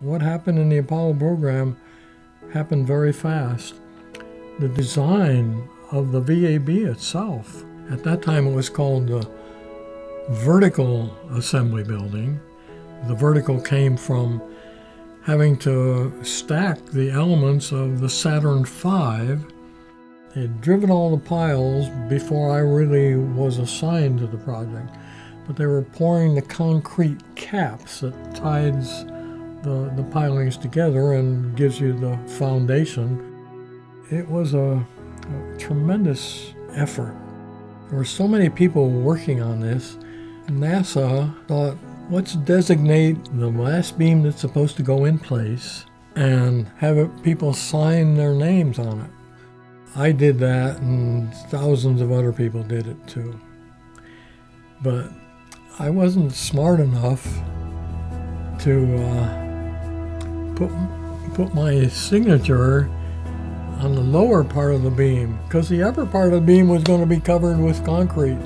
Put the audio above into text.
What happened in the Apollo program happened very fast. The design of the VAB itself, at that time it was called the Vertical Assembly Building. The vertical came from having to stack the elements of the Saturn V. They had driven all the piles before I really was assigned to the project, but they were pouring the concrete caps that ties the pilings together and gives you the foundation. It was a tremendous effort. There were so many people working on this. NASA thought, let's designate the last beam that's supposed to go in place and have people sign their names on it. I did that, and thousands of other people did it too. But I wasn't smart enough to put my signature on the lower part of the beam, because the upper part of the beam was going to be covered with concrete.